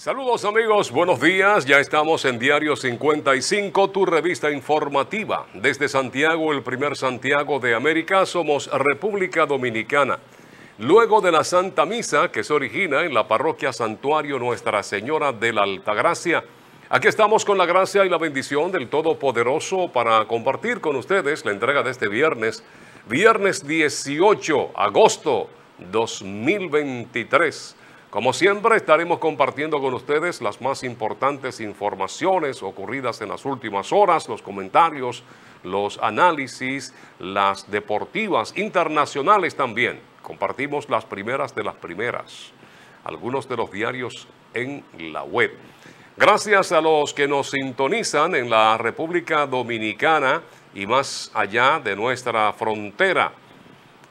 Saludos amigos, buenos días, ya estamos en Diario 55, tu revista informativa. Desde Santiago, el primer Santiago de América, somos República Dominicana. Luego de la Santa Misa, que se origina en la parroquia Santuario Nuestra Señora de la Altagracia, aquí estamos con la gracia y la bendición del Todopoderoso para compartir con ustedes la entrega de este viernes, viernes 18 de agosto 2023. Como siempre, estaremos compartiendo con ustedes las más importantes informaciones ocurridas en las últimas horas, los comentarios, los análisis, las deportivas, internacionales también. Compartimos las primeras de las primeras, algunos de los diarios en la web. Gracias a los que nos sintonizan en la República Dominicana y más allá de nuestra frontera,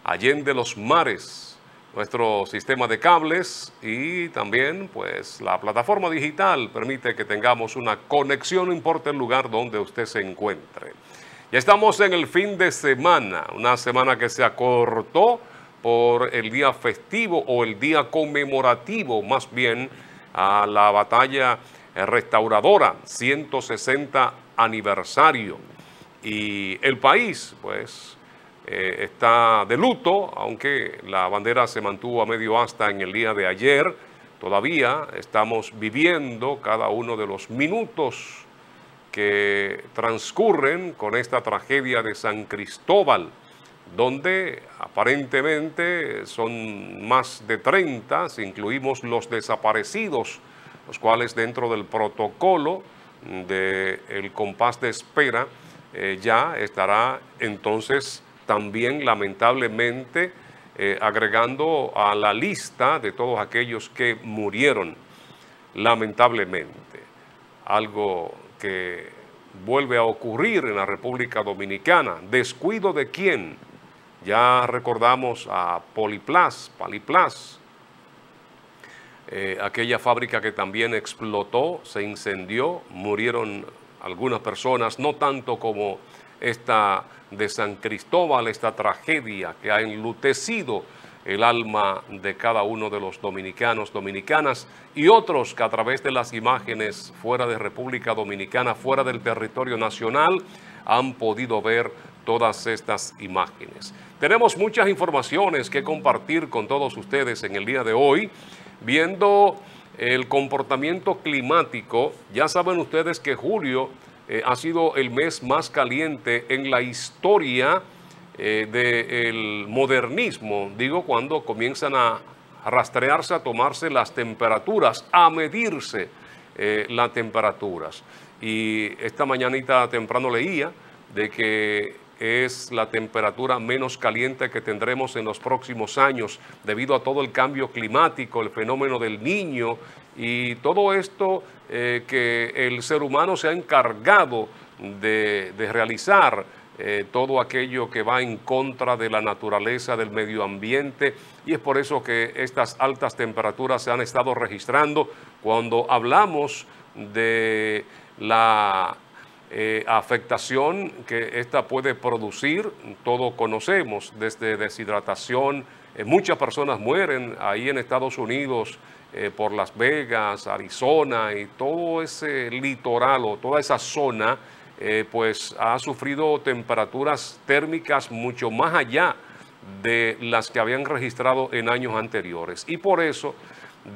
allende los mares. Nuestro sistema de cables y también pues la plataforma digital permite que tengamos una conexión, no importa el lugar donde usted se encuentre. Ya estamos en el fin de semana, una semana que se acortó por el día festivo o el día conmemorativo más bien a la batalla restauradora, 160 aniversario. Y el país pues está de luto, aunque la bandera se mantuvo a medio asta en el día de ayer. Todavía estamos viviendo cada uno de los minutos que transcurren con esta tragedia de San Cristóbal, donde aparentemente son más de 30, si incluimos los desaparecidos, los cuales dentro del protocolo del compás de espera ya estará entonces también lamentablemente agregando a la lista de todos aquellos que murieron, lamentablemente. Algo que vuelve a ocurrir en la República Dominicana. ¿Descuido de quién? Ya recordamos a Poliplas, aquella fábrica que también explotó, se incendió, murieron algunas personas, no tanto como esta de San Cristóbal, esta tragedia que ha enlutecido el alma de cada uno de los dominicanos, dominicanas y otros que a través de las imágenes fuera de República Dominicana, fuera del territorio nacional, han podido ver todas estas imágenes. Tenemos muchas informaciones que compartir con todos ustedes en el día de hoy, viendo el comportamiento climático. Ya saben ustedes que julio ha sido el mes más caliente en la historia del modernismo. Digo, cuando comienzan a rastrearse, a tomarse las temperaturas, a medirse las temperaturas. Y esta mañanita temprano leía de que es la temperatura menos caliente que tendremos en los próximos años debido a todo el cambio climático, el fenómeno del Niño y todo esto que el ser humano se ha encargado de realizar, todo aquello que va en contra de la naturaleza, del medio ambiente, y es por eso que estas altas temperaturas se han estado registrando. Cuando hablamos de la afectación que esta puede producir, todo conocemos, desde deshidratación, muchas personas mueren ahí en Estados Unidos, por Las Vegas, Arizona y todo ese litoral o toda esa zona, pues ha sufrido temperaturas térmicas mucho más allá de las que habían registrado en años anteriores. Y por eso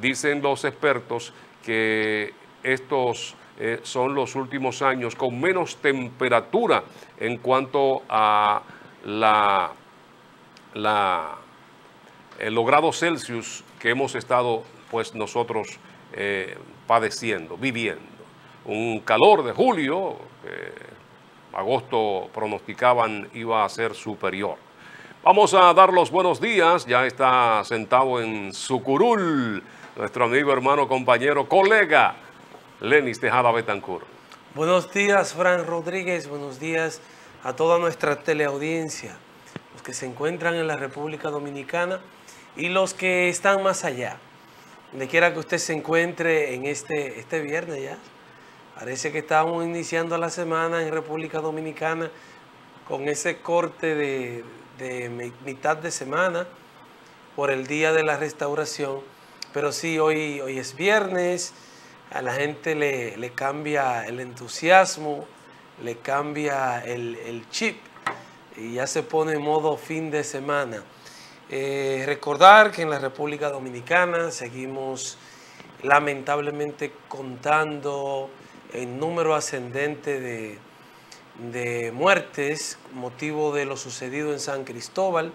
dicen los expertos que estos son los últimos años con menos temperatura en cuanto a los grados Celsius que hemos estado pues nosotros padeciendo, viviendo. Un calor de julio, agosto pronosticaban iba a ser superior. Vamos a dar los buenos días, ya está sentado en su curul nuestro amigo, hermano, compañero, colega Lenis Tejada Betancourt. Buenos días, Fran Rodríguez. Buenos días a toda nuestra teleaudiencia, los que se encuentran en la República Dominicana y los que están más allá. Donde quiera que usted se encuentre en este viernes ya. Parece que estamos iniciando la semana en República Dominicana con ese corte de mitad de semana por el Día de la Restauración. Pero sí, hoy es viernes. a la gente le cambia el entusiasmo, le cambia el chip y ya se pone en modo fin de semana. Recordar que en la República Dominicana seguimos lamentablemente contando el número ascendente de muertes, motivo de lo sucedido en San Cristóbal.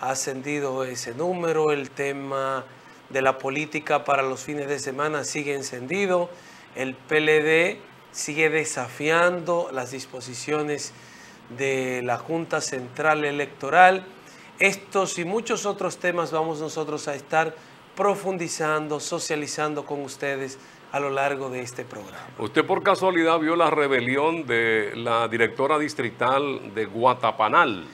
Ha ascendido ese número, el tema de la política para los fines de semana sigue encendido, el PLD sigue desafiando las disposiciones de la Junta Central Electoral. Estos y muchos otros temas vamos nosotros a estar profundizando, socializando con ustedes a lo largo de este programa. ¿Usted por casualidad vio la rebelión de la directora distrital de Guatapanal,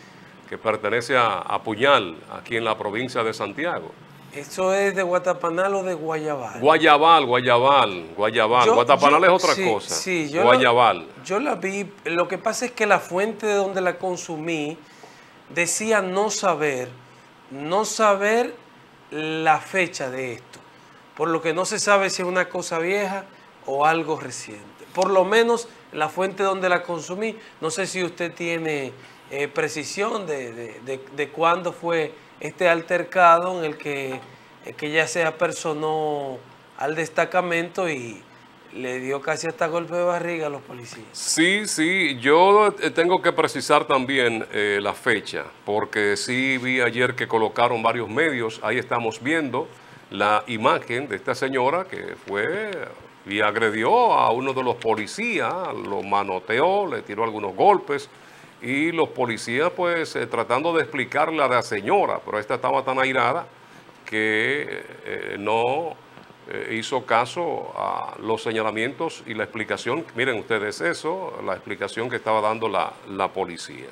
que pertenece a Puñal, aquí en la provincia de Santiago? ¿Eso es de Guatapanal o de Guayabal? Guayabal. Guatapanal es otra cosa. Sí, Guayabal. Yo la vi, lo que pasa es que la fuente de donde la consumí decía no saber la fecha de esto, por lo que no se sabe si es una cosa vieja o algo reciente. Por lo menos la fuente donde la consumí, no sé si usted tiene precisión de cuándo fue este altercado en el que ya se apersonó al destacamento y le dio casi hasta golpe de barriga a los policías. Sí, yo tengo que precisar también la fecha, porque sí vi ayer que colocaron varios medios. Ahí estamos viendo la imagen de esta señora que fue y agredió a uno de los policías, lo manoteó, le tiró algunos golpes, y los policías pues tratando de explicarle a la señora, pero esta estaba tan airada que no hizo caso a los señalamientos y la explicación. Miren ustedes eso, la explicación que estaba dando la policía.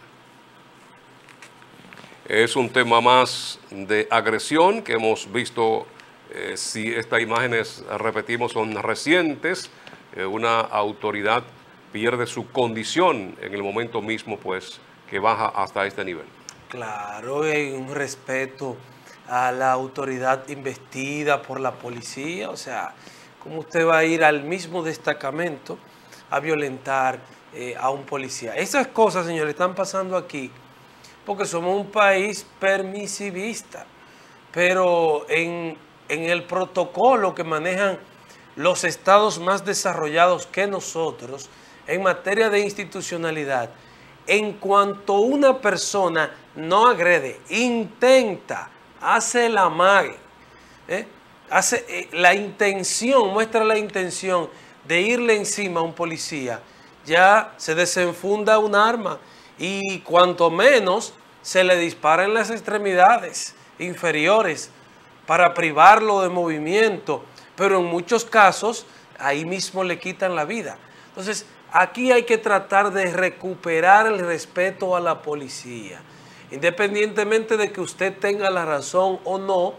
Es un tema más de agresión que hemos visto. Si estas imágenes, repetimos, son recientes, una autoridad pierde su condición en el momento mismo pues que baja hasta este nivel. Claro, hay un respeto a la autoridad investida por la policía. O sea, ¿cómo usted va a ir al mismo destacamento a violentar a un policía? Esas cosas, señores, están pasando aquí porque somos un país permisivista, pero en el protocolo que manejan los estados más desarrollados que nosotros en materia de institucionalidad, en cuanto una persona no agrede, intenta, hace el amague, la intención, muestra la intención de irle encima a un policía, ya se desenfunda un arma y cuanto menos se le dispara en las extremidades inferiores para privarlo de movimiento, pero en muchos casos ahí mismo le quitan la vida. Entonces aquí hay que tratar de recuperar el respeto a la policía. Independientemente de que usted tenga la razón o no,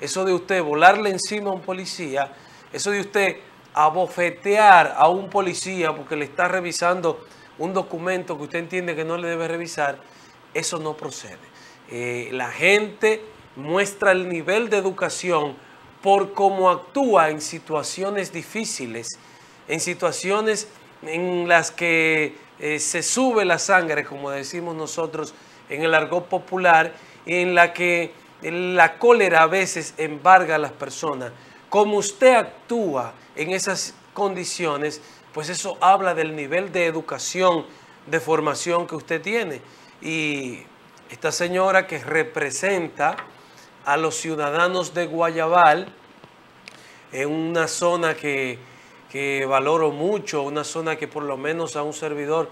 eso de usted volarle encima a un policía, eso de usted abofetear a un policía porque le está revisando un documento que usted entiende que no le debe revisar, eso no procede. La gente muestra el nivel de educación por cómo actúa en situaciones difíciles, en situaciones en las que se sube la sangre, como decimos nosotros, en el argot popular, en la que la cólera a veces embarga a las personas. Como usted actúa en esas condiciones, pues eso habla del nivel de educación, de formación que usted tiene. Y esta señora que representa a los ciudadanos de Guayabal, en una zona que valoro mucho, una zona que por lo menos a un servidor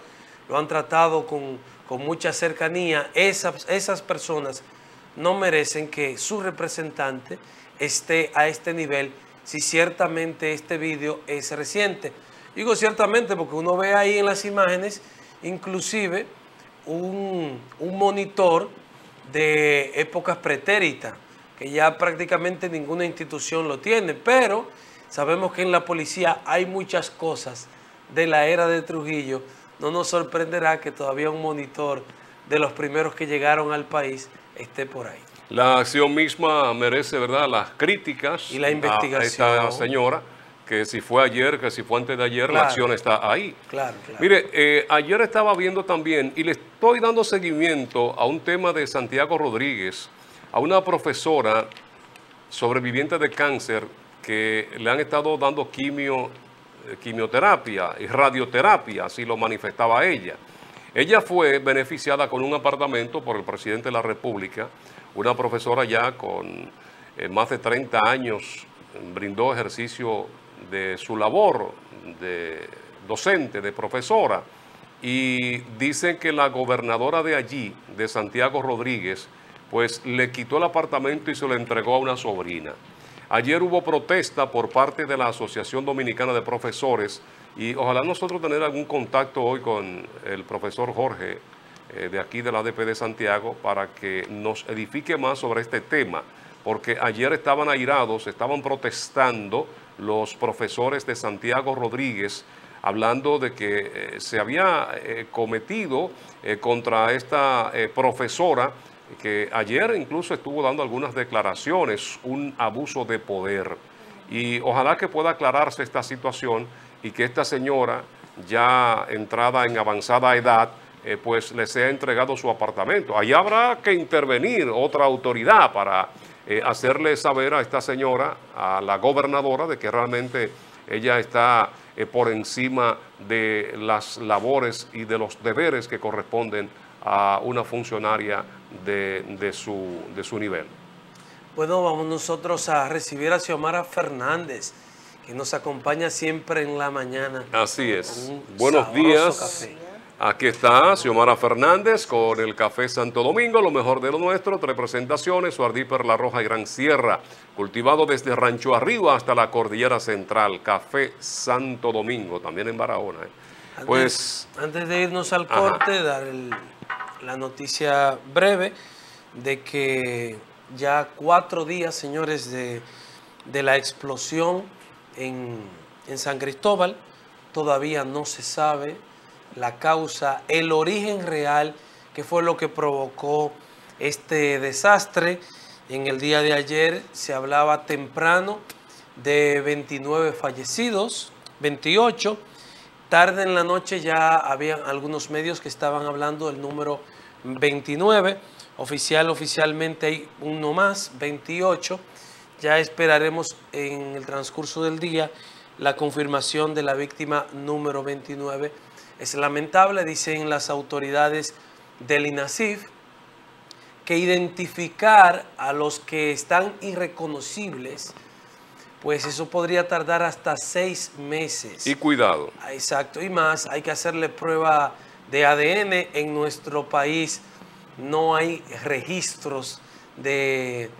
lo han tratado con mucha cercanía, esas personas no merecen que su representante esté a este nivel, si ciertamente este vídeo es reciente. Digo ciertamente porque uno ve ahí en las imágenes, inclusive, un monitor de épocas pretéritas, que ya prácticamente ninguna institución lo tiene, pero sabemos que en la policía hay muchas cosas de la era de Trujillo. No nos sorprenderá que todavía un monitor de los primeros que llegaron al país esté por ahí. La acción misma merece, ¿verdad?, las críticas y la investigación a esta señora, que si fue ayer, que si fue antes de ayer, claro, la acción está ahí. Claro, claro. Mire, ayer estaba viendo también, y le estoy dando seguimiento a un tema de Santiago Rodríguez, a una profesora sobreviviente de cáncer que le han estado dando quimioterapia y radioterapia, así lo manifestaba ella. Ella fue beneficiada con un apartamento por el presidente de la República, una profesora ya con más de 30 años, brindó ejercicio de su labor de docente, de profesora, y dicen que la gobernadora de allí, de Santiago Rodríguez, pues le quitó el apartamento y se lo entregó a una sobrina. Ayer hubo protesta por parte de la Asociación Dominicana de Profesores, y ojalá nosotros tener algún contacto hoy con el profesor Jorge de aquí de la ADP de Santiago para que nos edifique más sobre este tema, porque ayer estaban airados, estaban protestando los profesores de Santiago Rodríguez, hablando de que se había cometido contra esta profesora, que ayer incluso estuvo dando algunas declaraciones, un abuso de poder. Y ojalá que pueda aclararse esta situación y que esta señora, ya entrada en avanzada edad, pues le sea entregado su apartamento. Ahí habrá que intervenir otra autoridad para hacerle saber a esta señora, a la gobernadora, de que realmente ella está por encima de las labores y de los deberes que corresponden a una funcionaria de su nivel. Bueno, vamos nosotros a recibir a Xiomara Fernández, que nos acompaña siempre en la mañana. Así es. Buenos días. Café. Aquí está Xiomara Fernández con el Café Santo Domingo, lo mejor de lo nuestro, 3 presentaciones, Suardí Perla Roja y Gran Sierra, cultivado desde Rancho Arriba hasta la Cordillera Central, Café Santo Domingo, también en Barahona. Pues, antes de irnos al corte, dar la noticia breve de que ya 4 días, señores, de la explosión en San Cristóbal. Todavía no se sabe la causa, el origen real, que fue lo que provocó este desastre. En el día de ayer se hablaba temprano de 29 fallecidos, 28. Tarde en la noche ya había algunos medios que estaban hablando del número 29. Oficialmente hay uno más, 28. Ya esperaremos en el transcurso del día la confirmación de la víctima número 29. Es lamentable, dicen las autoridades del INASIF, que identificar a los que están irreconocibles, pues eso podría tardar hasta 6 meses. Y cuidado. Exacto, y más, hay que hacerle prueba de ADN. En nuestro país no hay registros de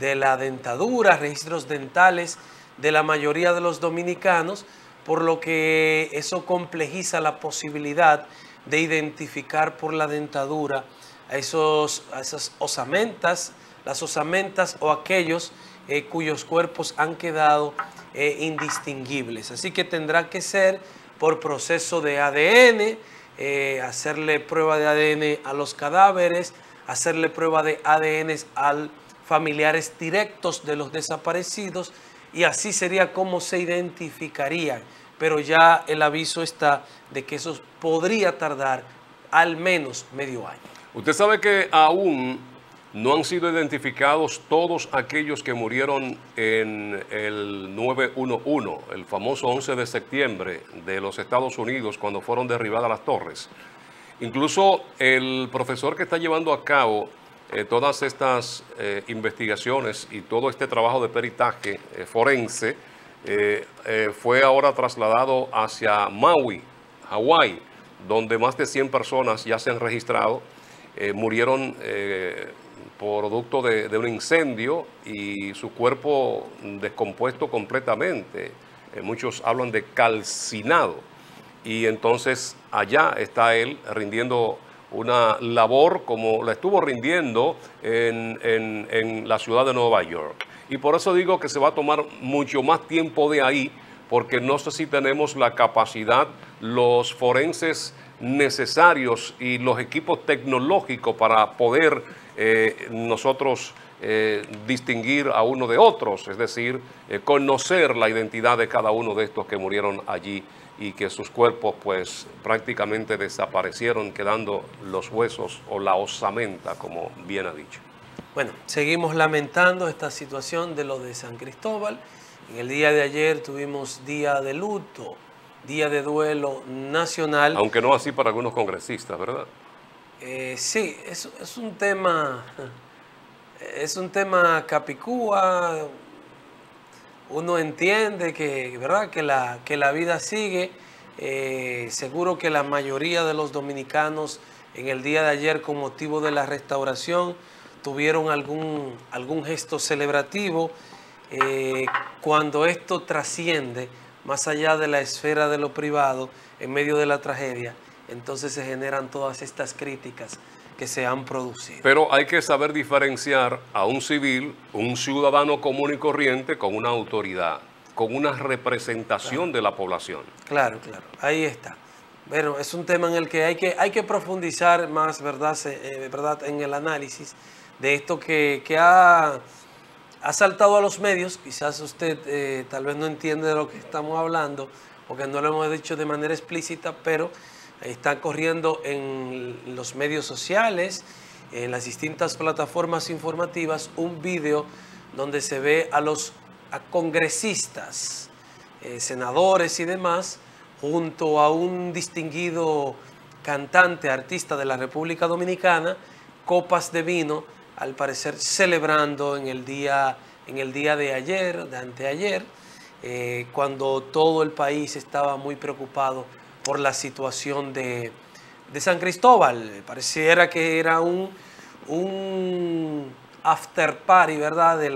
la dentadura, registros dentales de la mayoría de los dominicanos, por lo que eso complejiza la posibilidad de identificar por la dentadura a esas osamentas, las osamentas o aquellos cuyos cuerpos han quedado indistinguibles. Así que tendrá que ser por proceso de ADN, hacerle prueba de ADN a los cadáveres, hacerle prueba de ADN a familiares directos de los desaparecidos, y así sería como se identificarían, pero ya el aviso está de que eso podría tardar al menos medio año. Usted sabe que aún no han sido identificados todos aquellos que murieron en el 9/11, el famoso 11 de septiembre de los Estados Unidos, cuando fueron derribadas las torres. Incluso el profesor que está llevando a cabo todas estas investigaciones y todo este trabajo de peritaje forense fue ahora trasladado hacia Maui, Hawái, donde más de 100 personas ya se han registrado, murieron producto de un incendio y su cuerpo descompuesto completamente. Muchos hablan de calcinado, y entonces allá está él rindiendo una labor como la estuvo rindiendo en la ciudad de Nueva York. Y por eso digo que se va a tomar mucho más tiempo de ahí, porque no sé si tenemos la capacidad, los forenses necesarios y los equipos tecnológicos para poder nosotros distinguir a uno de otros, es decir, conocer la identidad de cada uno de estos que murieron allí y que sus cuerpos pues prácticamente desaparecieron, quedando los huesos o la osamenta, como bien ha dicho. Bueno, seguimos lamentando esta situación de lo de San Cristóbal. En el día de ayer tuvimos día de luto, día de duelo nacional. Aunque no así para algunos congresistas, ¿verdad? Sí, es un tema... Es un tema capicúa. Uno entiende que, ¿verdad?, que la vida sigue. Seguro que la mayoría de los dominicanos en el día de ayer, con motivo de la restauración, tuvieron algún gesto celebrativo. Cuando esto trasciende más allá de la esfera de lo privado, en medio de la tragedia, entonces se generan todas estas críticas que se han producido. Pero hay que saber diferenciar a un civil, un ciudadano común y corriente, con una autoridad, con una representación, claro, de la población. Claro, claro, ahí está. Bueno, es un tema en el que hay que profundizar más, ¿verdad? En el análisis de esto que ha saltado a los medios. Quizás usted tal vez no entiende de lo que estamos hablando, porque no lo hemos dicho de manera explícita, pero... Están corriendo en los medios sociales, en las distintas plataformas informativas, un video donde se ve a congresistas, senadores y demás, junto a un distinguido cantante, artista de la República Dominicana, copas de vino, al parecer celebrando en el día de ayer, de anteayer, cuando todo el país estaba muy preocupado por la situación de San Cristóbal. Pareciera que era un after party, ¿verdad?, de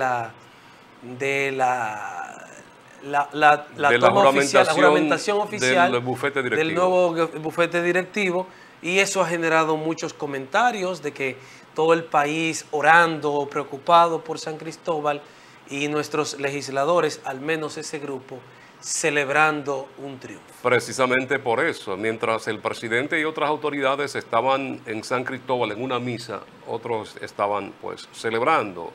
la toma oficial, la juramentación oficial del nuevo bufete directivo, y eso ha generado muchos comentarios de que todo el país orando, preocupado por San Cristóbal, y nuestros legisladores, al menos ese grupo, celebrando un triunfo. Precisamente por eso, mientras el presidente y otras autoridades estaban en San Cristóbal en una misa, otros estaban pues celebrando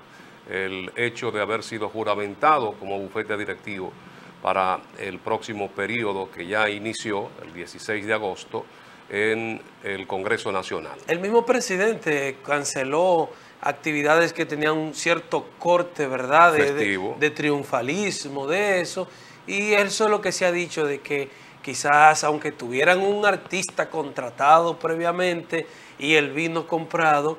el hecho de haber sido juramentado como bufete directivo para el próximo periodo que ya inició el 16 de agosto en el Congreso Nacional. El mismo presidente canceló actividades que tenían un cierto corte, ¿verdad?, de triunfalismo, de eso. Y eso es lo que se ha dicho, de que quizás aunque tuvieran un artista contratado previamente y el vino comprado,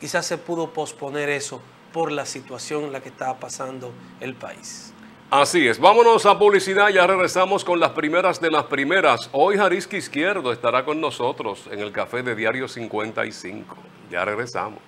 quizás se pudo posponer eso por la situación en la que estaba pasando el país. Así es. Vámonos a publicidad, ya regresamos con las primeras de las primeras. Hoy Jarisky Izquierdo estará con nosotros en el café de Diario 55. Ya regresamos.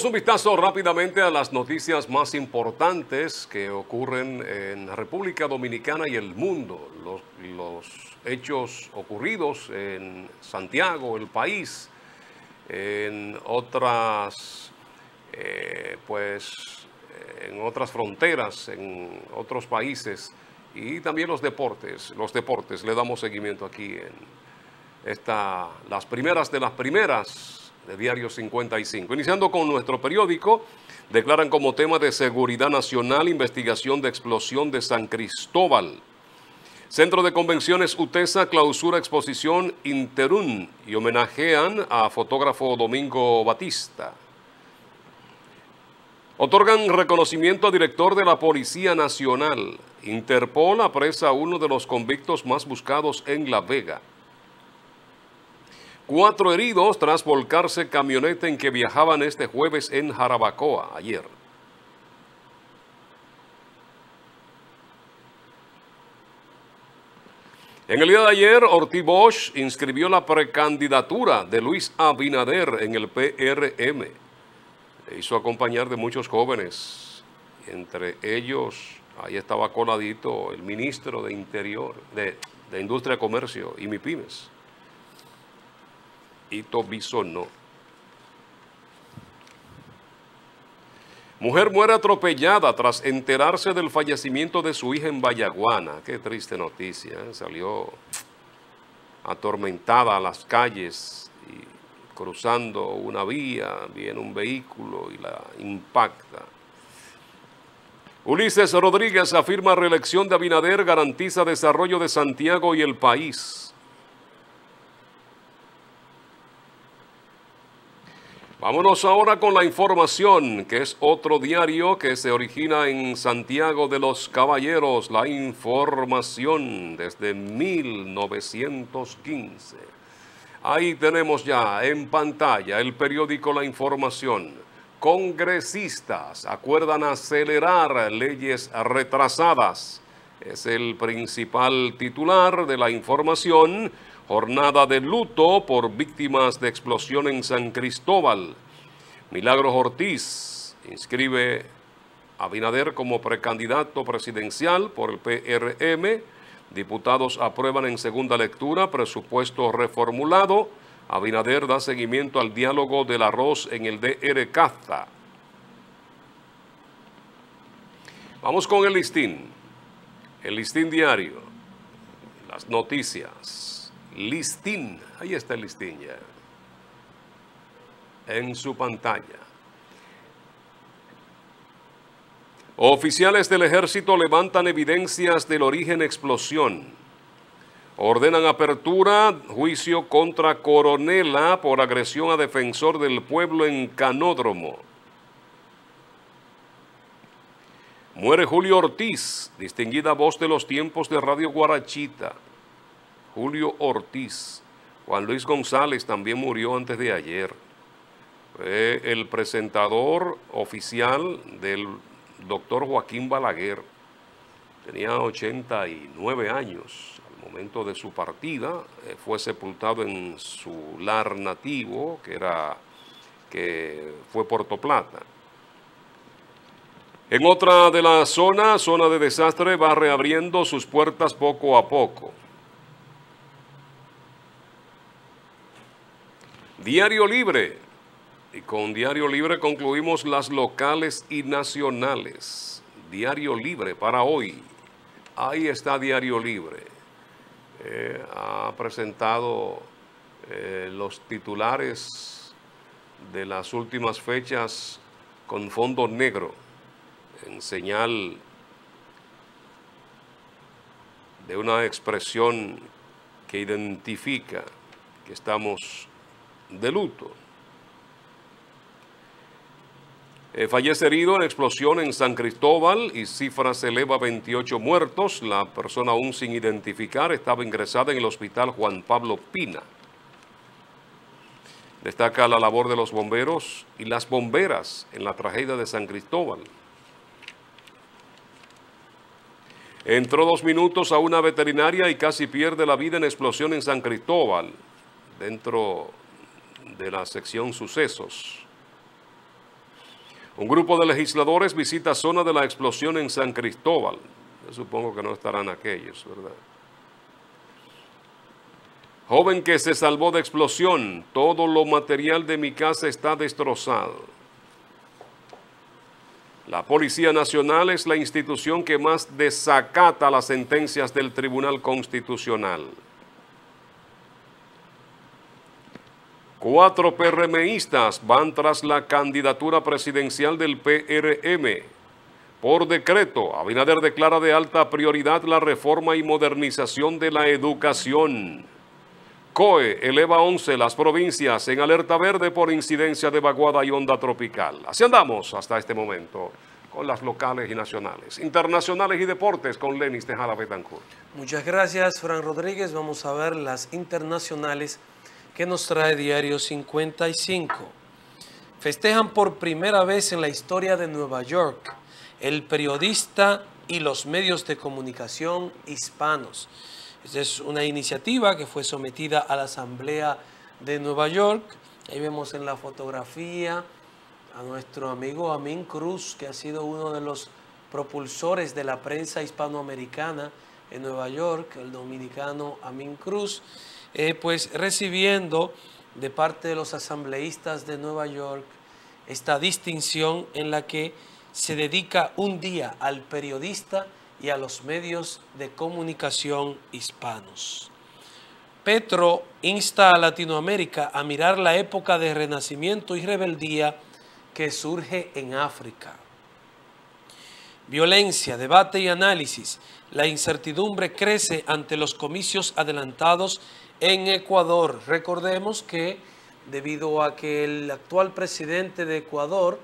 Damos un vistazo rápidamente a las noticias más importantes que ocurren en la República Dominicana y el mundo. Los hechos ocurridos en Santiago, el país, en otras, en otras fronteras, en otros países, y también los deportes. Los deportes, le damos seguimiento aquí en las primeras de las primeras de Diario 55. Iniciando con nuestro periódico, declaran como tema de seguridad nacional investigación de explosión de San Cristóbal. Centro de Convenciones UTESA clausura exposición Interum y homenajean a fotógrafo Domingo Batista. Otorgan reconocimiento a director de la Policía Nacional. Interpol apresa a uno de los convictos más buscados en La Vega. 4 heridos tras volcarse camioneta en que viajaban este jueves en Jarabacoa, ayer. En el día de ayer, Ortiz Bosch inscribió la precandidatura de Luis Abinader en el PRM. Le hizo acompañar de muchos jóvenes. Entre ellos, ahí estaba coladito el ministro de Interior, de Industria, Comercio y MIPYMES. Mujer muere atropellada tras enterarse del fallecimiento de su hija en Vallaguana. Qué triste noticia, ¿eh? Salió atormentada a las calles y cruzando una vía, viene un vehículo y la impacta. Ulises Rodríguez afirma reelección de Abinader garantiza desarrollo de Santiago y el país. Vámonos ahora con La Información, que es otro diario que se origina en Santiago de los Caballeros. La Información desde 1915. Ahí tenemos ya en pantalla el periódico La Información. Congresistas acuerdan acelerar leyes retrasadas. Es el principal titular de La Información. Jornada de luto por víctimas de explosión en San Cristóbal. Milagros Ortiz inscribe a Abinader como precandidato presidencial por el PRM. Diputados aprueban en segunda lectura presupuesto reformulado. Abinader da seguimiento al diálogo del arroz en el DR-CAFTA. Vamos con el Listín. El Listín Diario. Las noticias. Listín, ahí está el Listín ya, en su pantalla. Oficiales del ejército levantan evidencias del origen explosión. Ordenan apertura, juicio contra coronela por agresión a defensor del pueblo en Canódromo. Muere Julio Ortiz, distinguida voz de los tiempos de Radio Guarachita. Julio Ortiz. Juan Luis González también murió antes de ayer. Fue el presentador oficial del doctor Joaquín Balaguer. Tenía 89 años. Al momento de su partida, fue sepultado en su lar nativo, que fue Puerto Plata. En otra de las zonas, zona de desastre, va reabriendo sus puertas poco a poco. Diario Libre. Y con Diario Libre concluimos las locales y nacionales. Diario Libre para hoy. Ahí está Diario Libre. Ha presentado los titulares de las últimas fechas con fondo negro, en señal de una expresión que identifica que estamos de luto. Fallece herido en explosión en San Cristóbal y cifra se eleva a 28 muertos. La persona aún sin identificar estaba ingresada en el hospital Juan Pablo Pina. Destaca la labor de los bomberos y las bomberas en la tragedia de San Cristóbal. Entró 2 minutos a una veterinaria y casi pierde la vida en explosión en San Cristóbal. Dentro de la sección sucesos. Un grupo de legisladores visita zona de la explosión en San Cristóbal. Yo supongo que no estarán aquellos, ¿verdad? Joven que se salvó de explosión. Todo lo material de mi casa está destrozado. La Policía Nacional es la institución que más desacata las sentencias del Tribunal Constitucional. 4 PRMistas van tras la candidatura presidencial del PRM. Por decreto, Abinader declara de alta prioridad la reforma y modernización de la educación. COE eleva a 11 las provincias en alerta verde por incidencia de vaguada y onda tropical. Así andamos hasta este momento con las locales y nacionales, internacionales y deportes con Lenis Tejada Betancourt. Muchas gracias, Fran Rodríguez. Vamos a ver las internacionales que nos trae Diario 55. Festejan por primera vez en la historia de Nueva York el periodista y los medios de comunicación hispanos. Esta es una iniciativa que fue sometida a la Asamblea de Nueva York. Ahí vemos en la fotografía a nuestro amigo Amin Cruz, que ha sido uno de los propulsores de la prensa hispanoamericana en Nueva York, el dominicano Amin Cruz. Pues recibiendo de parte de los asambleístas de Nueva York esta distinción en la que se dedica un día al periodista y a los medios de comunicación hispanos. Petro insta a Latinoamérica a mirar la época de renacimiento y rebeldía que surge en África. Violencia, debate y análisis. La incertidumbre crece ante los comicios adelantados en Ecuador. Recordemos que debido a que el actual presidente de Ecuador,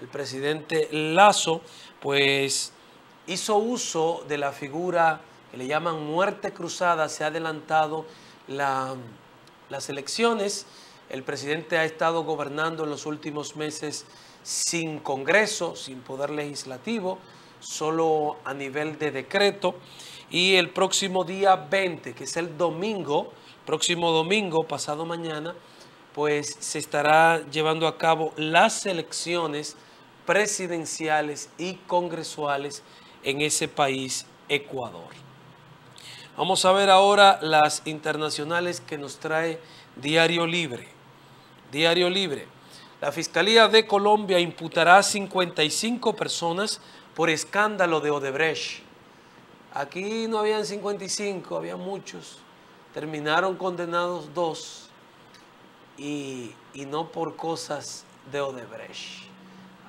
el presidente Lazo, pues hizo uso de la figura que le llaman muerte cruzada, se ha adelantado las elecciones. El presidente ha estado gobernando en los últimos meses sin Congreso, sin poder legislativo, solo a nivel de decreto. Y el próximo día 20, que es el domingo, próximo domingo, pasado mañana, pues se estará llevando a cabo las elecciones presidenciales y congresuales en ese país, Ecuador. Vamos a ver ahora las internacionales que nos trae Diario Libre. Diario Libre. La Fiscalía de Colombia imputará a 55 personas por escándalo de Odebrecht. Aquí no habían 55, había muchos. Terminaron condenados 2 y no por cosas de Odebrecht.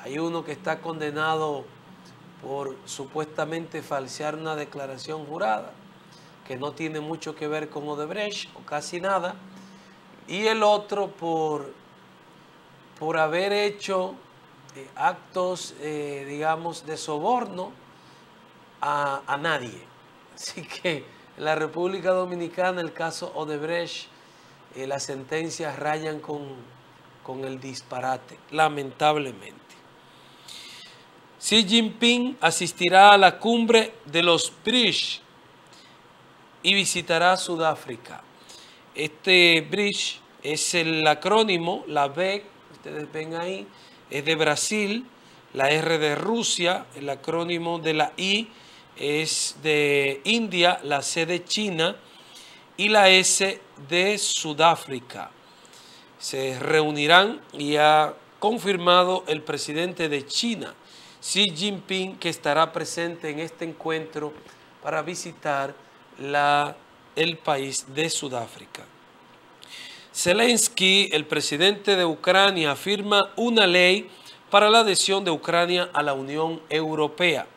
Hay uno que está condenado por supuestamente falsear una declaración jurada, que no tiene mucho que ver con Odebrecht, o casi nada. Y el otro por haber hecho actos, digamos, de soborno a nadie. Así que en la República Dominicana, el caso Odebrecht, las sentencias rayan con el disparate, lamentablemente. Xi Jinping asistirá a la cumbre de los BRICS y visitará Sudáfrica. Este BRICS es el acrónimo, la B, ustedes ven ahí, es de Brasil, la R de Rusia, el acrónimo de la I es de India, la C de China y la S de Sudáfrica. Se reunirán y ha confirmado el presidente de China, Xi Jinping, que estará presente en este encuentro para visitar el país de Sudáfrica. Zelensky, el presidente de Ucrania, firma una ley para la adhesión de Ucrania a la Unión Europea.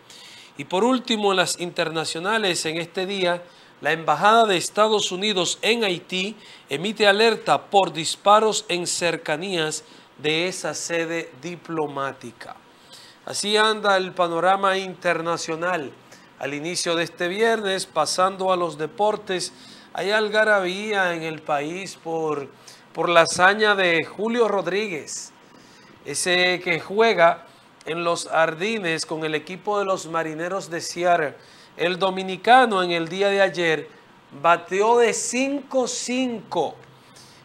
Y por último, en las internacionales en este día, la Embajada de Estados Unidos en Haití emite alerta por disparos en cercanías de esa sede diplomática. Así anda el panorama internacional. Al inicio de este viernes, pasando a los deportes, hay algarabía en el país por la hazaña de Julio Rodríguez, ese que juega en los Jardines con el equipo de los Marineros de Seattle. El dominicano en el día de ayer bateó de 5-5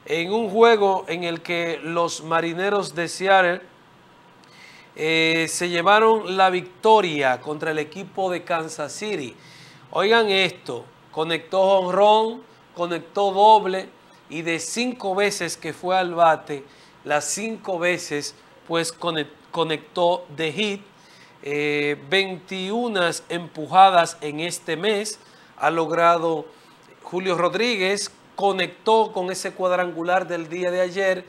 en un juego en el que los Marineros de Seattle se llevaron la victoria contra el equipo de Kansas City. Oigan esto, conectó jonrón, conectó doble, y de 5 veces que fue al bate, las 5 veces pues conectó de hit. 21 empujadas en este mes ha logrado Julio Rodríguez, conectó con ese cuadrangular del día de ayer,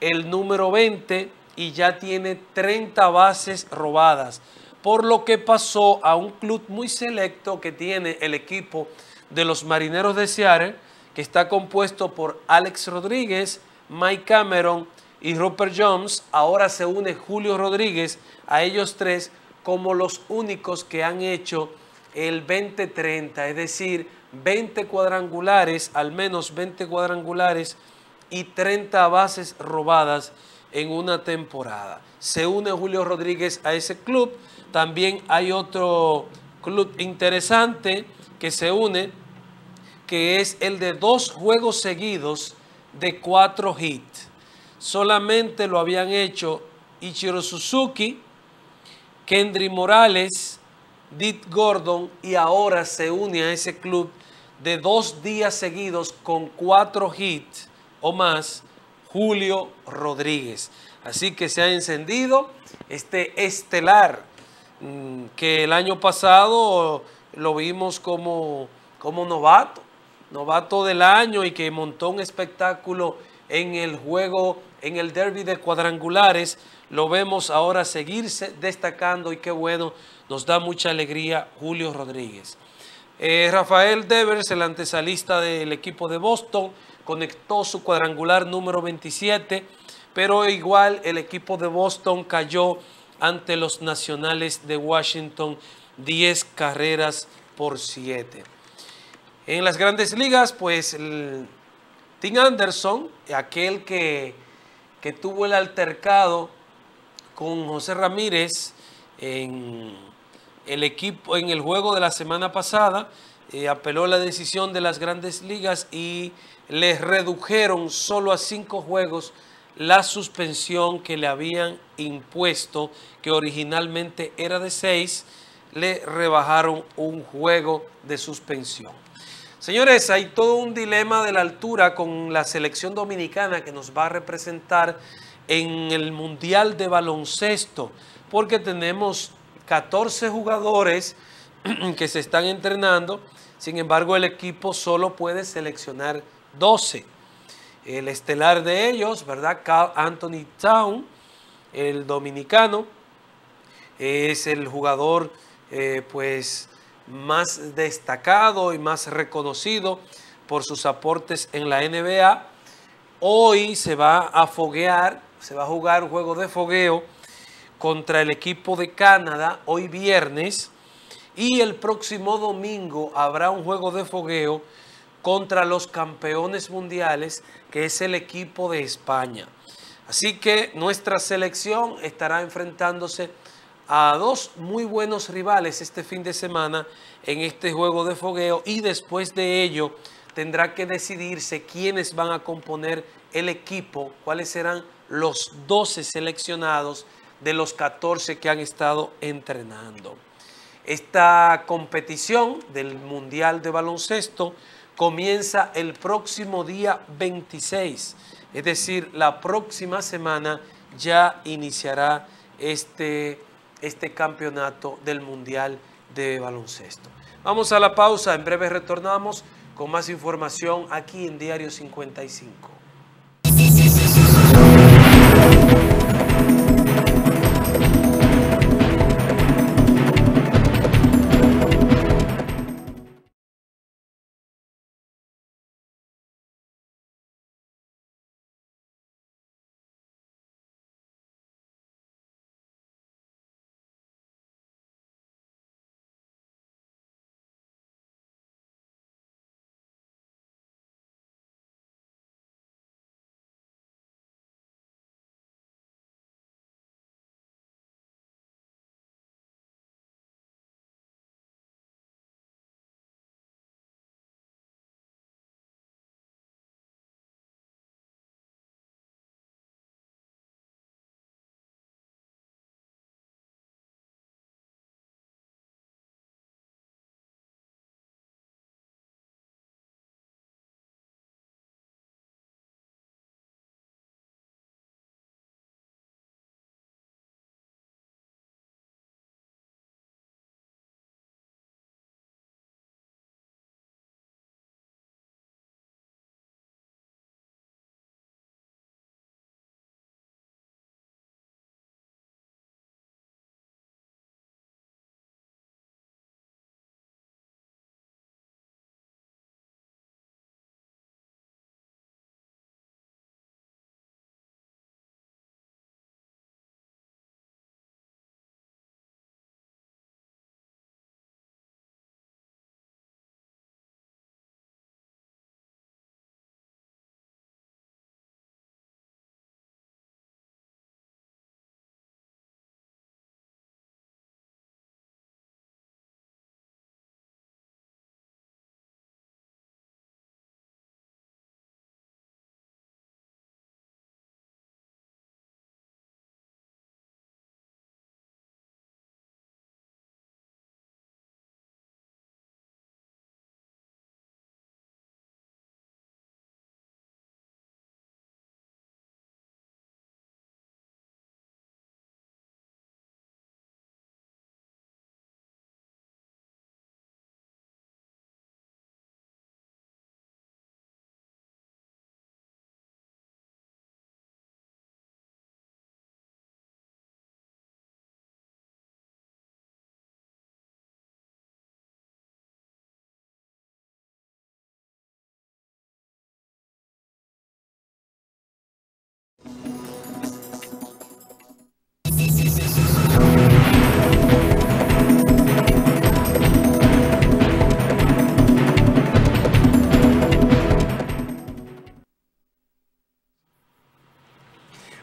el número 20, y ya tiene 30 bases robadas, por lo que pasó a un club muy selecto que tiene el equipo de los Marineros de Seattle, que está compuesto por Alex Rodríguez, Mike Cameron y Rupert Jones. Ahora se une Julio Rodríguez a ellos tres como los únicos que han hecho el 20-30, es decir, 20 cuadrangulares, al menos 20 cuadrangulares y 30 bases robadas en una temporada. Se une Julio Rodríguez a ese club. También hay otro club interesante que se une, que es el de 2 juegos seguidos de 4 hits. Solamente lo habían hecho Ichiro Suzuki, Kendry Morales, Dit Gordon, y ahora se une a ese club de 2 días seguidos con 4 hits o más, Julio Rodríguez. Así que se ha encendido este estelar que el año pasado lo vimos como novato del año, y que montó un espectáculo en el juego, en el derby de cuadrangulares. Lo vemos ahora seguirse destacando, y qué bueno, nos da mucha alegría Julio Rodríguez. Rafael Devers, el antesalista del equipo de Boston, conectó su cuadrangular número 27, pero igual el equipo de Boston cayó ante los Nacionales de Washington 10 carreras por 7. En las Grandes Ligas, pues Tim Anderson, aquel que tuvo el altercado con José Ramírez en el equipo, en el juego de la semana pasada, apeló la decisión de las Grandes Ligas y les redujeron solo a 5 juegos la suspensión que le habían impuesto, que originalmente era de 6, le rebajaron un juego de suspensión. Señores, hay todo un dilema de la altura con la selección dominicana que nos va a representar en el Mundial de Baloncesto, porque tenemos 14 jugadores que se están entrenando, sin embargo el equipo solo puede seleccionar 12. El estelar de ellos, ¿verdad? Karl Anthony Town, el dominicano, es el jugador pues más destacado y más reconocido por sus aportes en la NBA. Hoy se va a foguear, se va a jugar un juego de fogueo contra el equipo de Canadá, hoy viernes, y el próximo domingo habrá un juego de fogueo contra los campeones mundiales, que es el equipo de España. Así que nuestra selección estará enfrentándose a 2 muy buenos rivales este fin de semana en este juego de fogueo, y después de ello tendrá que decidirse quiénes van a componer el equipo, cuáles serán los 12 seleccionados de los 14 que han estado entrenando. Esta competición del Mundial de Baloncesto comienza el próximo día 26, es decir, la próxima semana ya iniciará este campeonato del Mundial de Baloncesto. Vamos a la pausa, en breve retornamos con más información aquí en Diario 55.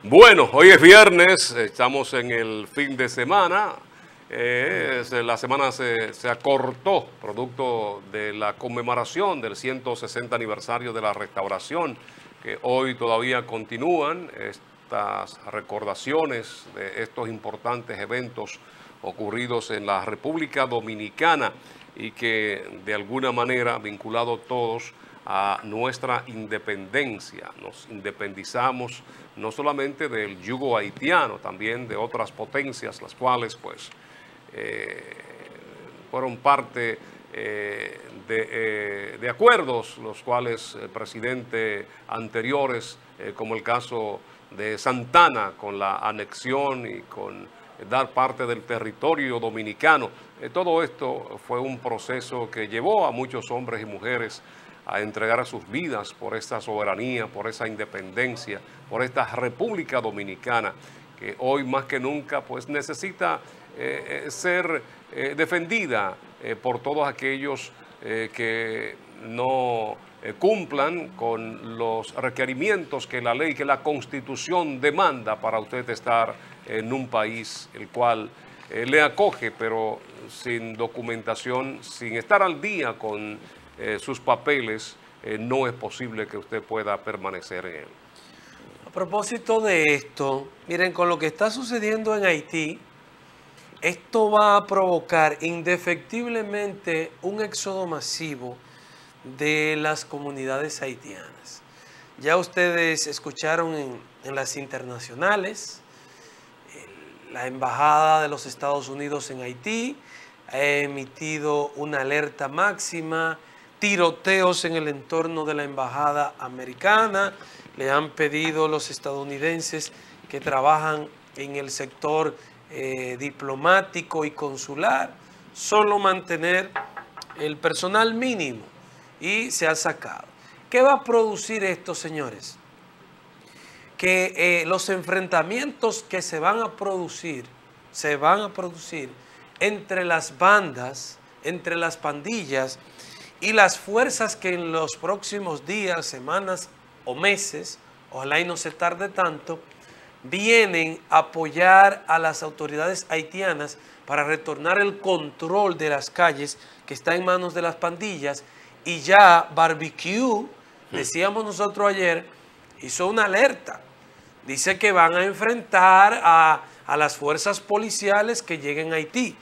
Bueno, hoy es viernes, estamos en el fin de semana. La semana se acortó, producto de la conmemoración del 160 aniversario de la Restauración, que hoy todavía continúan estas recordaciones de estos importantes eventos ocurridos en la República Dominicana y que de alguna manera vinculados todos a nuestra independencia. Nos independizamos no solamente del yugo haitiano, también de otras potencias, las cuales pues fueron parte de acuerdos, los cuales el presidente anteriores, como el caso de Santana, con la anexión y con dar parte del territorio dominicano. Todo esto fue un proceso que llevó a muchos hombres y mujeres a entregar sus vidas por esta soberanía, por esa independencia, por esta República Dominicana, que hoy más que nunca pues necesita ser defendida por todos aquellos que no cumplan con los requerimientos que la ley, que la Constitución demanda para usted estar en un país el cual le acoge, pero sin documentación, sin estar al día con sus papeles, no es posible que usted pueda permanecer en él. A propósito de esto, miren, con lo que está sucediendo en Haití, esto va a provocar indefectiblemente un éxodo masivo de las comunidades haitianas. Ya ustedes escucharon en las internacionales, la Embajada de los Estados Unidos en Haití ha emitido una alerta máxima, tiroteos en el entorno de la Embajada americana, le han pedido los estadounidenses que trabajan en el sector diplomático y consular, solo mantener el personal mínimo, y se ha sacado. ¿Qué va a producir esto, señores? Que los enfrentamientos que se van a producir entre las bandas, entre las pandillas y las fuerzas que en los próximos días, semanas o meses, ojalá y no se tarde tanto, vienen a apoyar a las autoridades haitianas para retornar el control de las calles que está en manos de las pandillas. Y ya Barbecue, decíamos nosotros ayer, hizo una alerta. Dice que van a enfrentar a las fuerzas policiales que lleguen a Haití.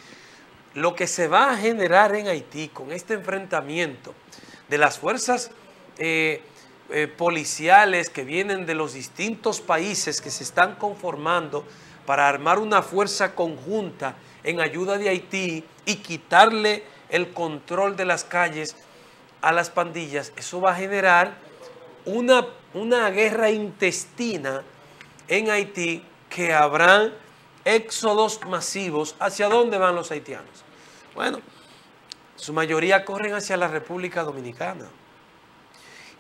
Lo que se va a generar en Haití con este enfrentamiento de las fuerzas policiales que vienen de los distintos países que se están conformando para armar una fuerza conjunta en ayuda de Haití y quitarle el control de las calles a las pandillas, eso va a generar una guerra intestina en Haití, que habrán éxodos masivos. ¿Hacia dónde van los haitianos? Bueno, su mayoría corren hacia la República Dominicana.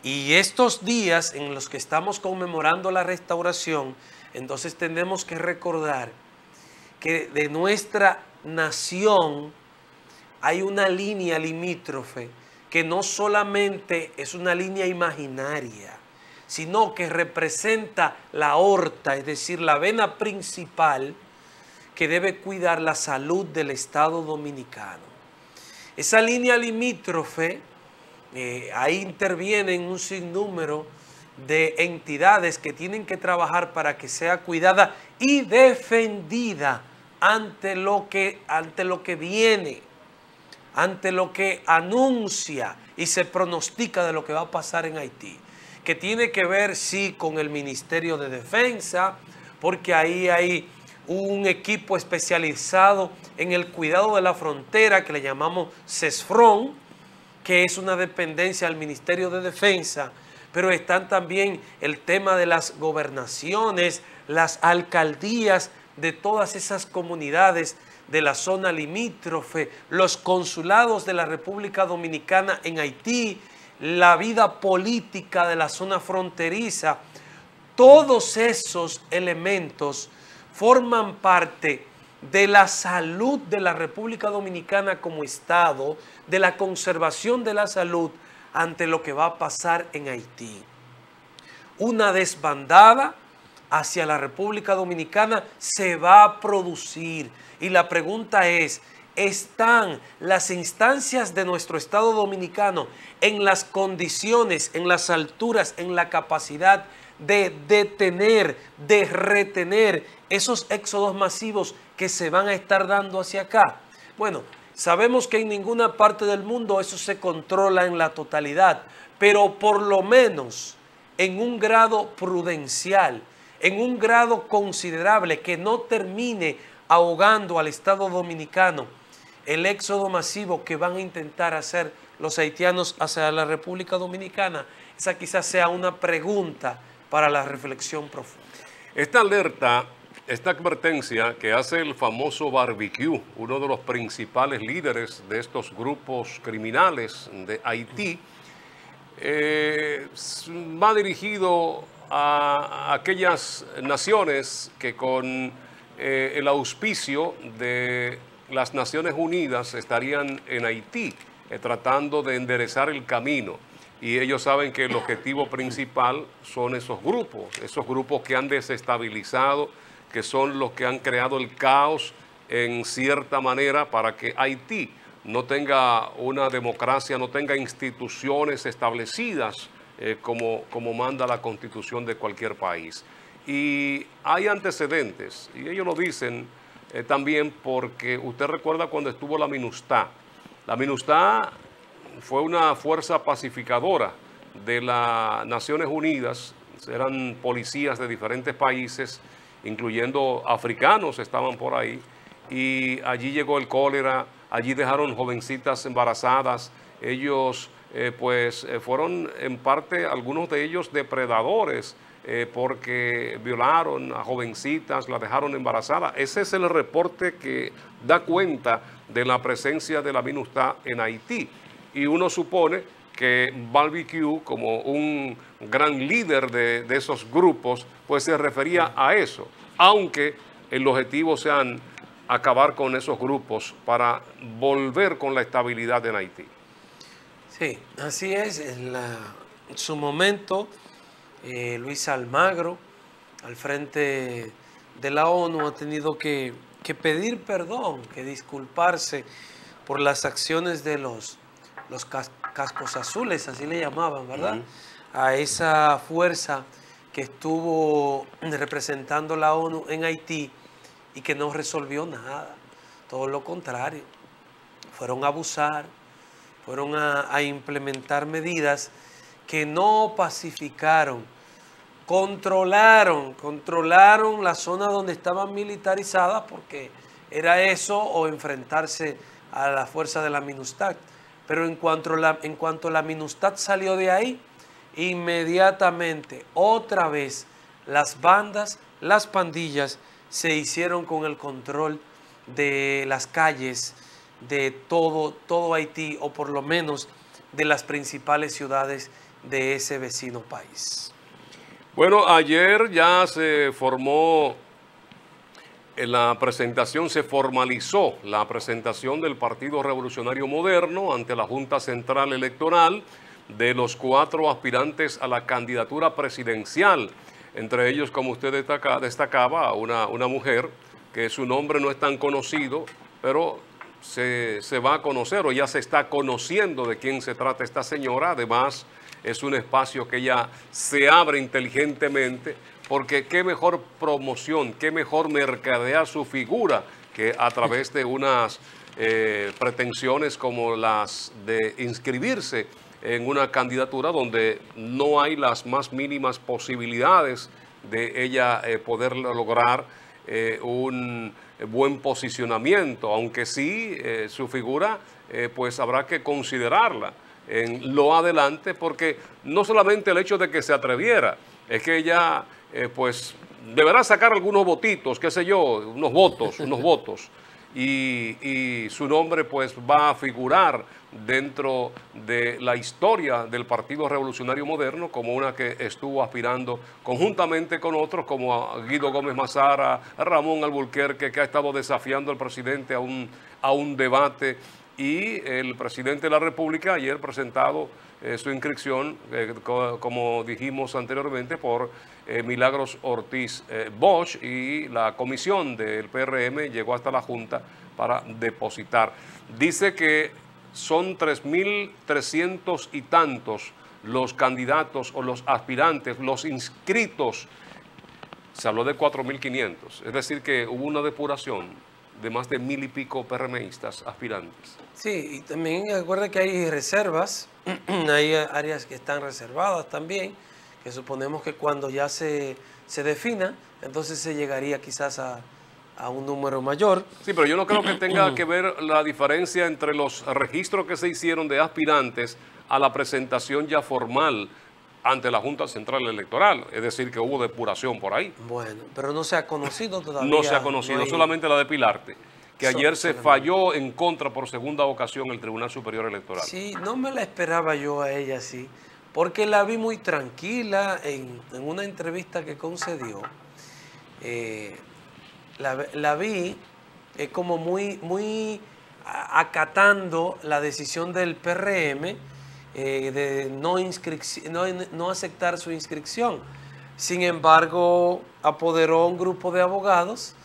Y estos días en los que estamos conmemorando la Restauración, entonces tenemos que recordar que de nuestra nación hay una línea limítrofe que no solamente es una línea imaginaria, sino que representa la aorta, es decir, la vena principal que debe cuidar la salud del Estado dominicano. Esa línea limítrofe, ahí intervienen un sinnúmero de entidades que tienen que trabajar para que sea cuidada y defendida ante lo que viene, ante lo que anuncia y se pronostica de lo que va a pasar en Haití, que tiene que ver, sí, con el Ministerio de Defensa, porque ahí hay un equipo especializado en el cuidado de la frontera, que le llamamos CESFRON, que es una dependencia del Ministerio de Defensa, pero están también el tema de las gobernaciones, las alcaldías de todas esas comunidades de la zona limítrofe, los consulados de la República Dominicana en Haití, la vida política de la zona fronteriza. Todos esos elementos forman parte de la salud de la República Dominicana como Estado, de la conservación de la salud ante lo que va a pasar en Haití. Una desbandada hacia la República Dominicana se va a producir. Y la pregunta es, ¿están las instancias de nuestro Estado dominicano en las condiciones, en las alturas, en la capacidad de detener, de retener esos éxodos masivos que se van a estar dando hacia acá? Bueno, sabemos que en ninguna parte del mundo eso se controla en la totalidad, pero por lo menos en un grado prudencial, en un grado considerable que no termine ahogando al Estado dominicano el éxodo masivo que van a intentar hacer los haitianos hacia la República Dominicana. Esa quizás sea una pregunta para la reflexión profunda. Esta alerta, esta advertencia que hace el famoso Barbecue, uno de los principales líderes de estos grupos criminales de Haití, va dirigido a aquellas naciones que con el auspicio de las Naciones Unidas estarían en Haití tratando de enderezar el camino. Y ellos saben que el objetivo principal son esos grupos que han desestabilizado, que son los que han creado el caos en cierta manera para que Haití no tenga una democracia, no tenga instituciones establecidas como manda la Constitución de cualquier país. Y hay antecedentes, y ellos lo dicen también porque usted recuerda cuando estuvo la MINUSTAH. La MINUSTAH fue una fuerza pacificadora de las Naciones Unidas, eran policías de diferentes países, incluyendo africanos estaban por ahí, y allí llegó el cólera, allí dejaron jovencitas embarazadas, ellos fueron en parte algunos de ellos depredadores porque violaron a jovencitas, las dejaron embarazadas. Ese es el reporte que da cuenta de la presencia de la MINUSTAH en Haití. Y uno supone que Barbecue, como un gran líder de esos grupos, pues se refería a eso, aunque el objetivo sean acabar con esos grupos para volver con la estabilidad en Haití. Sí, así es. En su momento, Luis Almagro, al frente de la ONU, ha tenido que pedir perdón, que disculparse por las acciones de los cascos azules, así le llamaban, ¿verdad? A esa fuerza que estuvo representando la ONU en Haití y que no resolvió nada. Todo lo contrario. Fueron a abusar, fueron a implementar medidas que no pacificaron, controlaron la zona donde estaban militarizadas porque era eso o enfrentarse a la fuerza de la MINUSTAH. Pero en cuanto la MINUSTAH salió de ahí, inmediatamente, otra vez, las bandas, las pandillas, se hicieron con el control de las calles de todo Haití, o por lo menos de las principales ciudades de ese vecino país. Bueno, ayer ya se formó, se formalizó la presentación del Partido Revolucionario Moderno ante la Junta Central Electoral de los 4 aspirantes a la candidatura presidencial. Entre ellos, como usted destacaba, una mujer, que su nombre no es tan conocido, pero se va a conocer o ya se está conociendo de quién se trata esta señora. Además, es un espacio que ya se abre inteligentemente, porque qué mejor promoción, qué mejor mercadear su figura que a través de unas pretensiones como las de inscribirse en una candidatura donde no hay las más mínimas posibilidades de ella poder lograr un buen posicionamiento, aunque sí su figura pues habrá que considerarla en lo adelante, porque no solamente el hecho de que se atreviera, es que ella pues deberá sacar algunos votitos, qué sé yo, unos votos. Y su nombre pues va a figurar dentro de la historia del Partido Revolucionario Moderno como una que estuvo aspirando conjuntamente con otros como Guido Gómez Mazara, Ramón Alburquerque, que ha estado desafiando al presidente a un debate. Y el presidente de la República ayer presentado su inscripción, como dijimos anteriormente, por Milagros Ortiz Bosch, y la comisión del PRM llegó hasta la Junta para depositar. Dice que son 3.300 y tantos los candidatos o los aspirantes, los inscritos. Se habló de 4.500, es decir que hubo una depuración de más de 1.000 y pico PRMistas aspirantes. Sí, y también recuerda que hay reservas, hay áreas que están reservadas también, que suponemos que cuando ya se defina, entonces se llegaría quizás a un número mayor. Sí, pero yo no creo que tenga que ver la diferencia entre los registros que se hicieron de aspirantes a la presentación ya formal ante la Junta Central Electoral, es decir que hubo depuración por ahí. Bueno, pero no se ha conocido todavía. No se ha conocido, solamente la de Pilarte, que ayer se falló en contra por segunda ocasión el Tribunal Superior Electoral. Sí, no me la esperaba yo a ella así, porque la vi muy tranquila en una entrevista que concedió. La vi como muy acatando la decisión del PRM de no aceptar su inscripción. Sin embargo, apoderó a un grupo de abogados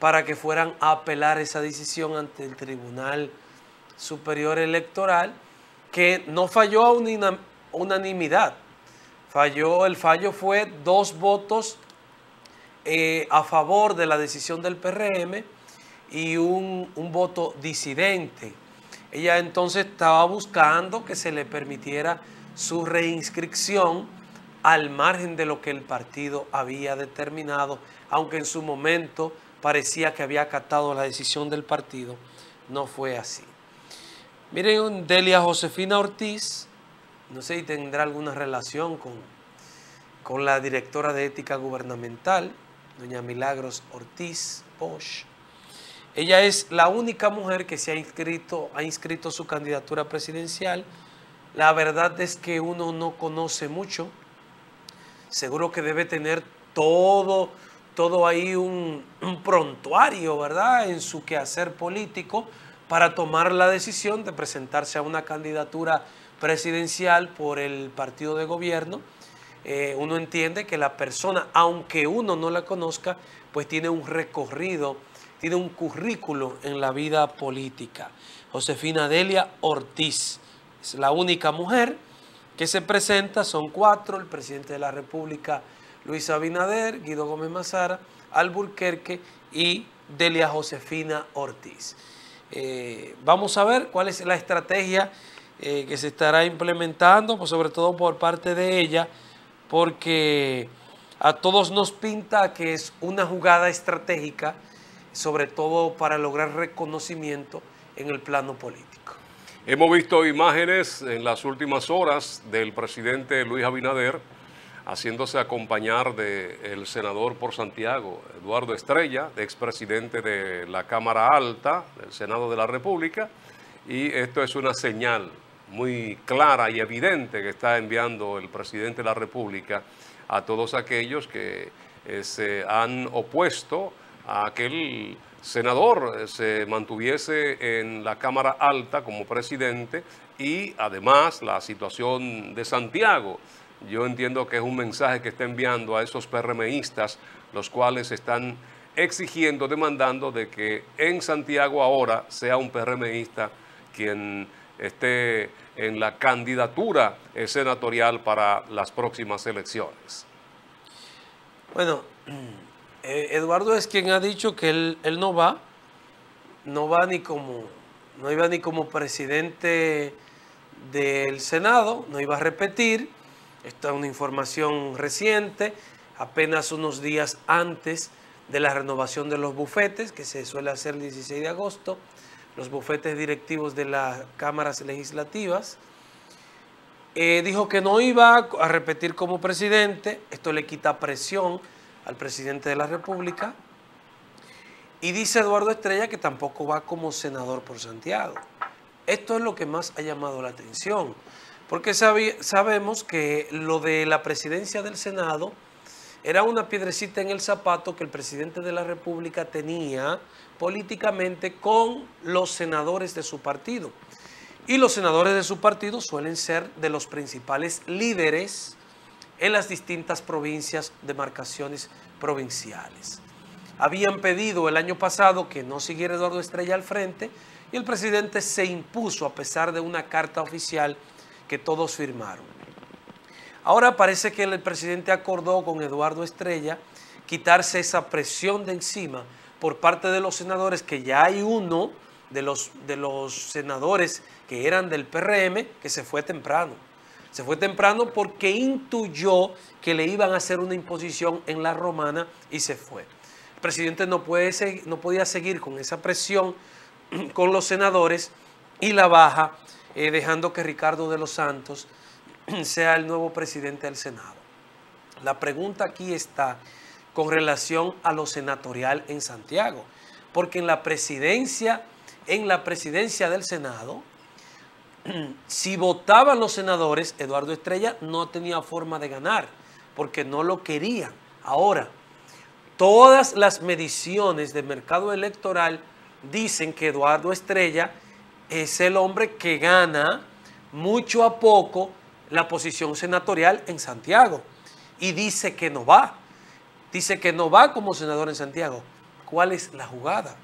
para que fueran a apelar esa decisión ante el Tribunal Superior Electoral, que no falló a unanimidad. El fallo fue 2 votos a favor de la decisión del PRM y un voto disidente. Ella entonces estaba buscando que se le permitiera su reinscripción al margen de lo que el partido había determinado, aunque en su momento parecía que había acatado la decisión del partido. No fue así. Miren, Delia Josefina Ortiz, no sé si tendrá alguna relación con la directora de Ética Gubernamental, doña Milagros Ortiz Bosch. Ella es la única mujer que se ha inscrito su candidatura presidencial. La verdad es que uno no conoce mucho. Seguro que debe tener todo ahí un prontuario, ¿verdad?, en su quehacer político para tomar la decisión de presentarse a una candidatura presidencial por el partido de gobierno. Uno entiende que la persona, aunque uno no la conozca, pues tiene un recorrido, tiene un currículo en la vida política. Josefina Delia Ortiz es la única mujer que se presenta, son 4, el presidente de la República, Luis Abinader, Guido Gómez Mazara, Alburquerque y Delia Josefina Ortiz. Vamos a ver cuál es la estrategia que se estará implementando, pues sobre todo por parte de ella, porque a todos nos pinta que es una jugada estratégica, sobre todo para lograr reconocimiento en el plano político. Hemos visto imágenes en las últimas horas del presidente Luis Abinader haciéndose acompañar del senador por Santiago, Eduardo Estrella, expresidente de la Cámara Alta, del Senado de la República, y esto es una señal muy clara y evidente que está enviando el presidente de la República a todos aquellos que se han opuesto a que el senador se mantuviese en la Cámara Alta como presidente, y además la situación de Santiago. Yo entiendo que es un mensaje que está enviando a esos PRMistas, los cuales están exigiendo, demandando de que en Santiago ahora sea un PRMista quien esté en la candidatura senatorial para las próximas elecciones. Bueno, Eduardo es quien ha dicho que él no iba ni como presidente del Senado, no iba a repetir. Esta es una información reciente, apenas unos días antes de la renovación de los bufetes, que se suele hacer el 16 de agosto, los bufetes directivos de las cámaras legislativas. Dijo que no iba a repetir como presidente. Esto le quita presión al presidente de la República. Y dice Eduardo Estrella que tampoco va como senador por Santiago. Esto es lo que más ha llamado la atención, porque sabemos que lo de la presidencia del Senado era una piedrecita en el zapato que el presidente de la República tenía políticamente con los senadores de su partido. Y los senadores de su partido suelen ser de los principales líderes en las distintas provincias, demarcaciones provinciales. Habían pedido el año pasado que no siguiera Eduardo Estrella al frente y el presidente se impuso a pesar de una carta oficial que todos firmaron. Ahora parece que el presidente acordó con Eduardo Estrella quitarse esa presión de encima por parte de los senadores, que ya hay uno de los senadores que eran del PRM que se fue temprano. Se fue temprano porque intuyó que le iban a hacer una imposición en La Romana y se fue. El presidente no podía seguir con esa presión con los senadores y la baja, dejando que Ricardo de los Santos sea el nuevo presidente del Senado. La pregunta aquí está con relación a lo senatorial en Santiago, porque en la presidencia del Senado, si votaban los senadores, Eduardo Estrella no tenía forma de ganar, porque no lo querían. Ahora, todas las mediciones de mercado electoral dicen que Eduardo Estrella es el hombre que gana mucho a poco la posición senatorial en Santiago. Y dice que no va. Dice que no va como senador en Santiago. ¿Cuál es la jugada?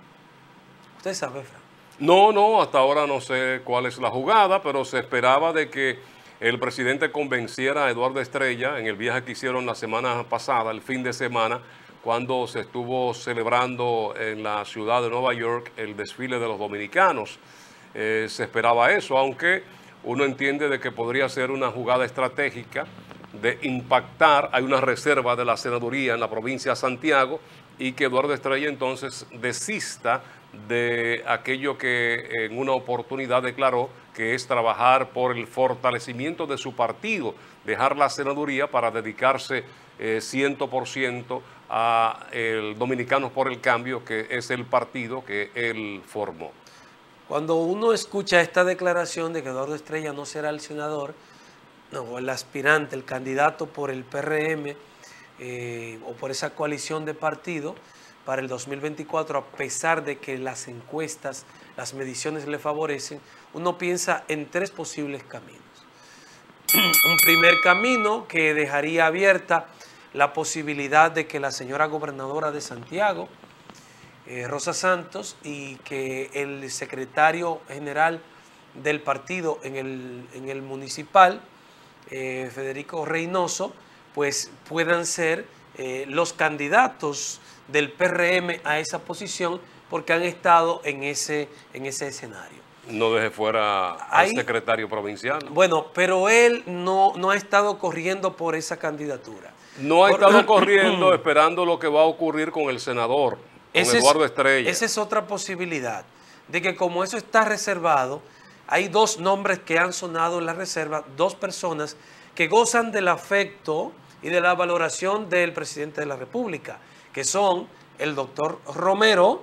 Usted sabe, Fran. No, hasta ahora no sé cuál es la jugada, pero se esperaba de que el presidente convenciera a Eduardo Estrella en el viaje que hicieron la semana pasada, el fin de semana, cuando se estuvo celebrando en la ciudad de Nueva York el desfile de los dominicanos. Se esperaba eso, aunque uno entiende de que podría ser una jugada estratégica de impactar. Hay una reserva de la senaduría en la provincia de Santiago y que Eduardo Estrella entonces desista de aquello que en una oportunidad declaró que es trabajar por el fortalecimiento de su partido, dejar la senaduría para dedicarse 100% a el Dominicanos por el Cambio, que es el partido que él formó. Cuando uno escucha esta declaración de que Eduardo Estrella no será el senador, no, el aspirante, el candidato por el PRM o por esa coalición de partido para el 2024, a pesar de que las encuestas, las mediciones le favorecen, uno piensa en tres posibles caminos. Un primer camino que dejaría abierta la posibilidad de que la señora gobernadora de Santiago, Rosa Santos, y que el secretario general del partido en el municipal, Federico Reynoso, pues puedan ser los candidatos del PRM a esa posición, porque han estado en ese escenario. No deje fuera al secretario provincial. Bueno, pero él no ha estado corriendo por esa candidatura. No ha estado corriendo esperando lo que va a ocurrir con el senador, con Eduardo Estrella. Esa es otra posibilidad, de que como eso está reservado, hay dos nombres que han sonado en la reserva, dos personas que gozan del afecto y de la valoración del presidente de la República, que son el doctor Romero,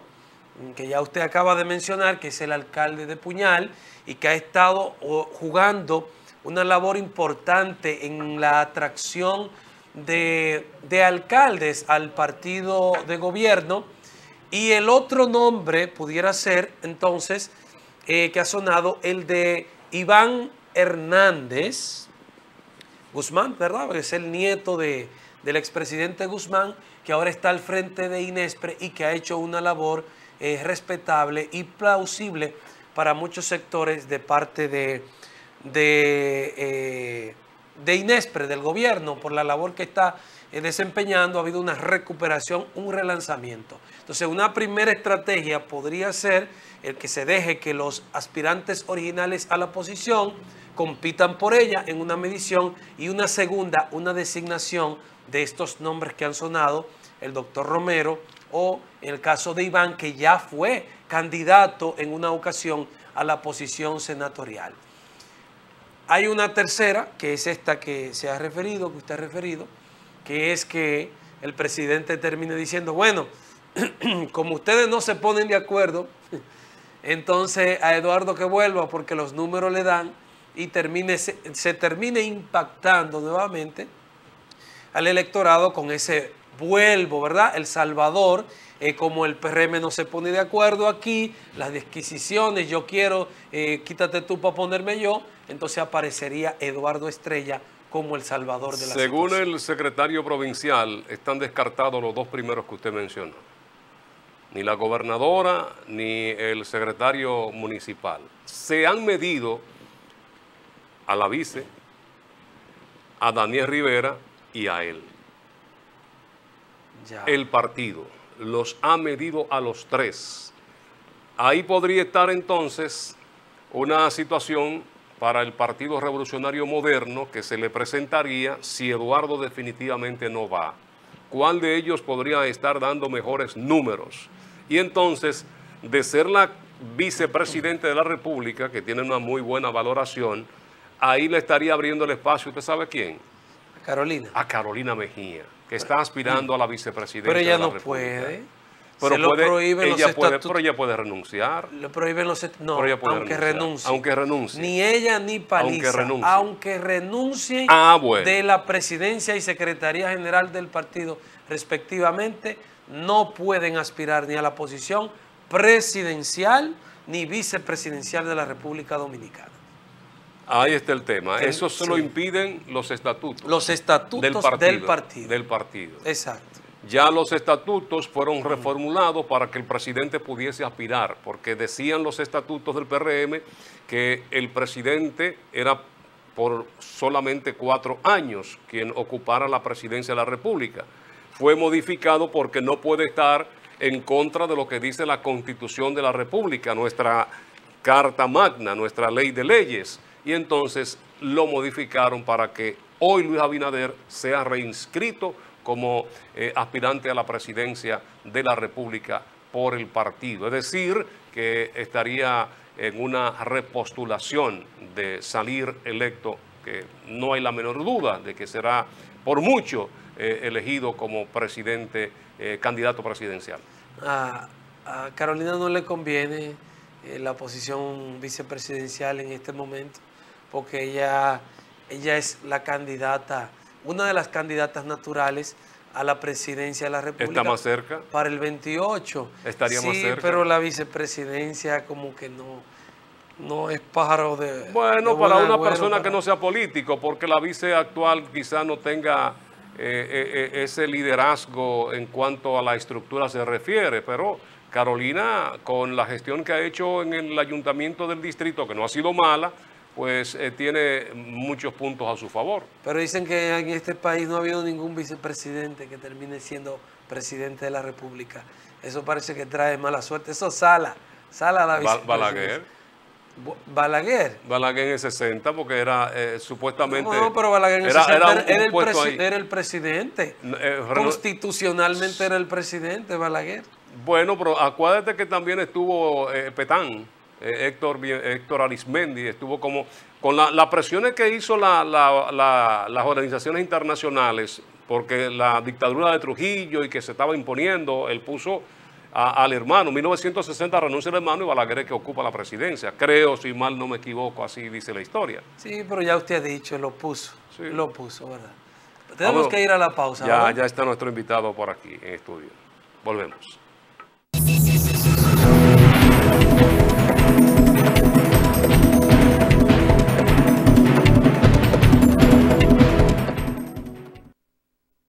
que ya usted acaba de mencionar, que es el alcalde de Puñal y que ha estado jugando una labor importante en la atracción de alcaldes al partido de gobierno. Y el otro nombre pudiera ser, entonces, que ha sonado, el de Iván Hernández Guzmán, ¿verdad? Porque es el nieto del expresidente Guzmán, que ahora está al frente de Inéspre y que ha hecho una labor respetable y plausible para muchos sectores de parte de Inéspre, del gobierno, por la labor que está desempeñando. Ha habido una recuperación, un relanzamiento. Entonces, una primera estrategia podría ser el que se deje que los aspirantes originales a la posición compitan por ella en una medición, y una segunda, una designación de estos nombres que han sonado, el doctor Romero o en el caso de Iván, que ya fue candidato en una ocasión a la posición senatorial. Hay una tercera, que es esta que se ha referido, que usted ha referido, que es que el presidente termine diciendo, bueno, como ustedes no se ponen de acuerdo, entonces a Eduardo que vuelva porque los números le dan, y se termine impactando nuevamente al electorado con ese vuelvo, ¿verdad? El Salvador, como el PRM no se pone de acuerdo aquí, las disquisiciones, yo quiero, quítate tú para ponerme yo, entonces aparecería Eduardo Estrella como el salvador de la situación. Según el secretario provincial, están descartados los dos primeros que usted mencionó. Ni la gobernadora, ni el secretario municipal. Se han medido a la vice, a Daniel Rivera y a él. Ya. El partido los ha medido a los tres. Ahí podría estar entonces una situación para el Partido Revolucionario Moderno que se le presentaría si Eduardo definitivamente no va. ¿Cuál de ellos podría estar dando mejores números? Y entonces, de ser la vicepresidenta de la República, que tiene una muy buena valoración, ahí le estaría abriendo el espacio, ¿usted sabe quién? A Carolina. A Carolina Mejía, que está aspirando a la vicepresidencia de la República. Pero ella no puede. Pero ella puede renunciar. Le prohíben los aunque renuncie. Ni ella ni Paliza. Aunque renuncie de la presidencia y secretaría general del partido, respectivamente, no pueden aspirar ni a la posición presidencial ni vicepresidencial de la República Dominicana. Ahí está el tema. Eso se lo impiden los estatutos. Los estatutos del partido. Exacto. Ya los estatutos fueron reformulados para que el presidente pudiese aspirar, porque decían los estatutos del PRM que el presidente era por solamente 4 años quien ocupara la presidencia de la República. Fue modificado porque no puede estar en contra de lo que dice la Constitución de la República, nuestra Carta Magna, nuestra Ley de Leyes, y entonces lo modificaron para que hoy Luis Abinader sea reinscrito como aspirante a la presidencia de la República por el partido. Es decir, que estaría en una repostulación de salir electo, que no hay la menor duda de que será por mucho elegido como presidente, candidato presidencial. A Carolina no le conviene la posición vicepresidencial en este momento, porque ella es la candidata, una de las candidatas naturales a la presidencia de la República. ¿Está más cerca? Para el 28. Estaría más cerca. Sí, pero la vicepresidencia como que no es pájaro de... Bueno, para una persona que no sea político, porque la vice actual quizá no tenga ese liderazgo en cuanto a la estructura se refiere, pero Carolina, con la gestión que ha hecho en el ayuntamiento del distrito, que no ha sido mala, pues tiene muchos puntos a su favor. Pero dicen que en este país no ha habido ningún vicepresidente que termine siendo presidente de la República. Eso parece que trae mala suerte. Eso Sala la vicepresidencia. Balaguer en el 60, porque era supuestamente... No, pero Balaguer en el 60 era el presidente. Constitucionalmente era el presidente Balaguer. Bueno, pero acuérdate que también estuvo Petán. Héctor Arismendi estuvo como... Con las presiones que hizo las organizaciones internacionales, porque la dictadura de Trujillo y que se estaba imponiendo, él puso al hermano. En 1960 renuncia el hermano y Balaguer es que ocupa la presidencia. Creo, si mal no me equivoco, así dice la historia. Sí, pero ya usted ha dicho, lo puso, ¿verdad? Tenemos que ir a la pausa. Ya está nuestro invitado por aquí en estudio. Volvemos.